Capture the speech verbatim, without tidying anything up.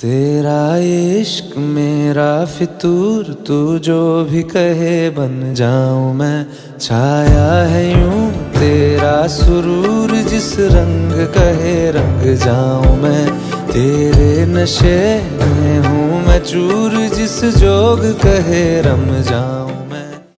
तेरा इश्क मेरा फितूर, तू जो भी कहे बन जाऊं मैं। छाया है यूं तेरा सुरूर, जिस रंग कहे रंग जाऊं मैं। तेरे नशे में हूं मैं चूर, जिस जोग कहे रम जाऊं।